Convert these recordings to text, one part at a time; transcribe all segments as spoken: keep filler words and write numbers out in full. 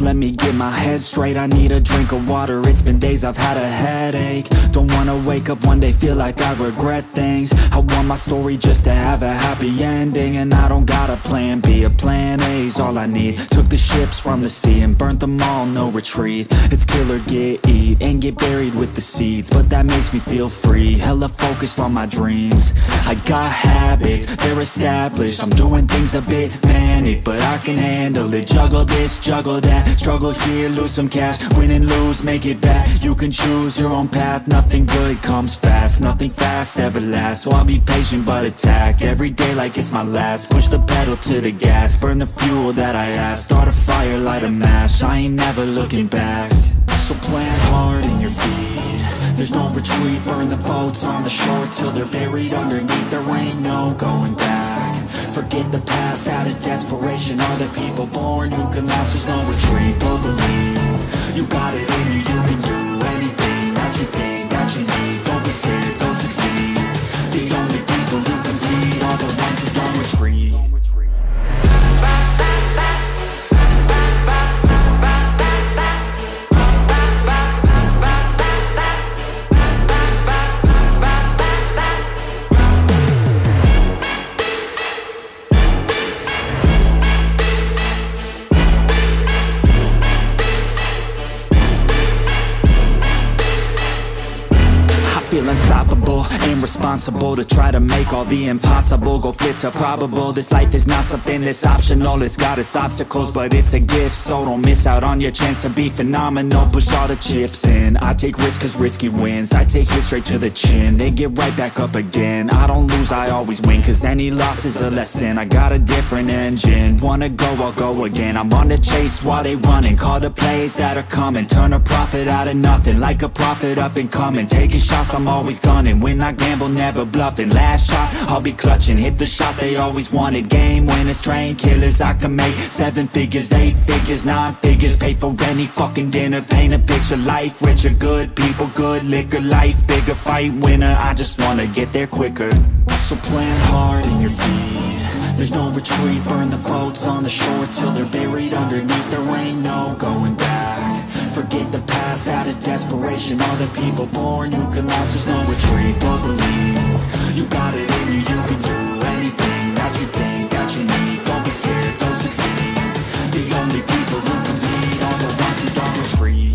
off, let me get my head straight. I need a drink of water, it's been days I've had a headache. Don't wanna wake up one day, feel like I regret things. I want my story just to have a happy ending. And I don't got a plan B, a plan A's all I need. Took the ships from the sea and burnt them all, no retreat. It's kill or get eat, and get buried with the seeds. But that makes me feel free, hella focused on my dreams. I got habits, they're established. I'm doing things a bit manic, but I can handle it. Juggle this, juggle that, struggle here, lose some cash. Win and lose, make it back. You can choose your own path, nothing good comes fast. Nothing fast ever lasts, so I'll be patient but attack. Every day like it's my last, push the pedal to the gas. Burn the fuel that I have, start a fire, light a match. I ain't never looking back. So plant hard in your feet, there's no retreat. Burn the boats on the shore till they're buried underneath. There ain't no going back. Forget the past out of desperation. Are the people born who can last? There's no retreat, but believe you got it in you. You can do anything that you think that you need. Don't be scared, go succeed. The only people who compete are the ones who don't retreat. Feel unstoppable, and responsible to try to make all the impossible go flip to probable. This life is not something that's optional. It's got its obstacles, but it's a gift. So don't miss out on your chance to be phenomenal. Push all the chips in. I take risks cause risky wins. I take hits straight to the chin, then get right back up again. I don't lose, I always win, cause any loss is a lesson. I got a different engine. Wanna go, I'll go again. I'm on the chase while they running. Call the plays that are coming. Turn a profit out of nothing, like a prophet up and coming. Taking shots, I'm always gunning. When I gamble, never bluffing. Last shot, I'll be clutching. Hit the shot they always wanted. Game winners, train killers. I can make seven figures, eight figures, nine figures. Pay for any fucking dinner. Paint a picture, life richer. Good people, good liquor. Life bigger, fight winner. I just wanna get there quicker. So plant hard in your feet, there's no retreat. Burn the boats on the shore till they're buried underneath. There ain't no going back. Forget the past out of desperation. All the people born who can last. There's no retreat, but believe you got it in you. You can do anything that you think that you need. Don't be scared, go succeed. The only people who compete are the ones who don't retreat.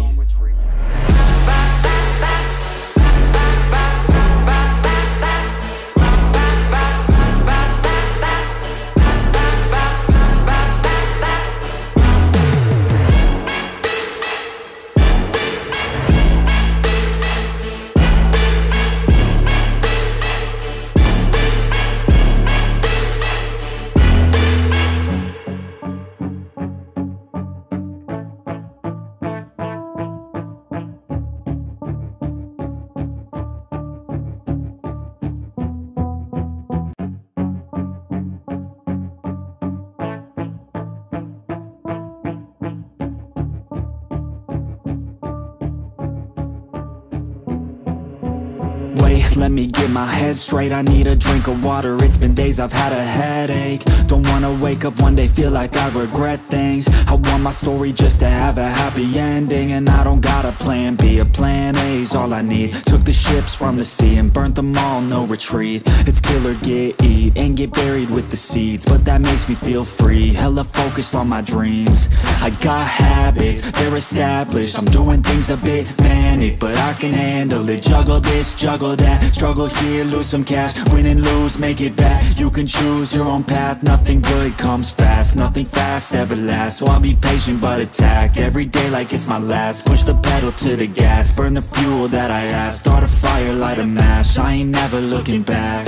Let me get my head straight. I need a drink of water, it's been days I've had a headache. Don't wanna wake up one day, feel like I regret things. I want my story just to have a happy ending. And I don't got a plan B, a plan A's all I need. Took the ships from the sea and burnt them all, no retreat. It's kill or get eat, and get buried with the seeds. But that makes me feel free, hella focused on my dreams. I got habits, they're established. I'm doing things a bit manic, but I can handle it. Juggle this, juggle that, struggle here, lose some cash. Win and lose, make it back. You can choose your own path. Nothing good comes fast. Nothing fast ever lasts, so I'll be patient but attack. Every day like it's my last. Push the pedal to the gas. Burn the fuel that I have. Start a fire, light a match. I ain't never looking back.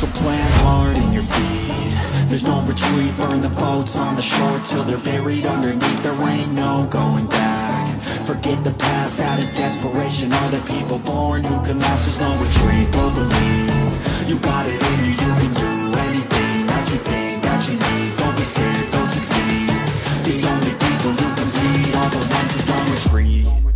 So plant hard in your feet, there's no retreat. Burn the boats on the shore till they're buried underneath. There ain't no going back. Forget the past out of desperation. Are the people born who can last? There's no retreat, but believe you got it in you. You can do anything that you think that you need. Don't be scared, go succeed. The only people who compete are the ones who don't retreat.